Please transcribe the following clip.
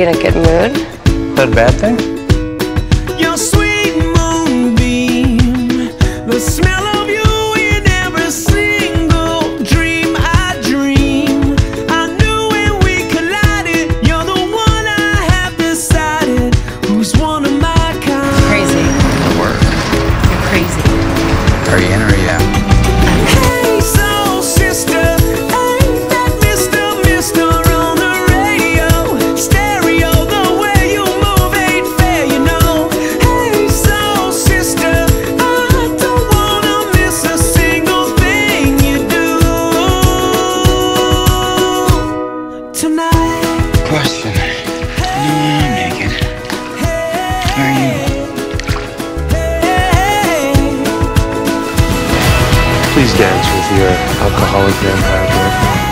be in a good mood. Is that a bad thing? Your sweet moonbeam, the smell of you in every single dream I dream. I knew when we collided, you're the one I have decided who's one of my kind. It's crazy. The word. You're crazy. Are you in or are you out? Question. No, I'm naked. Are you? Please dance with your alcoholic vampire.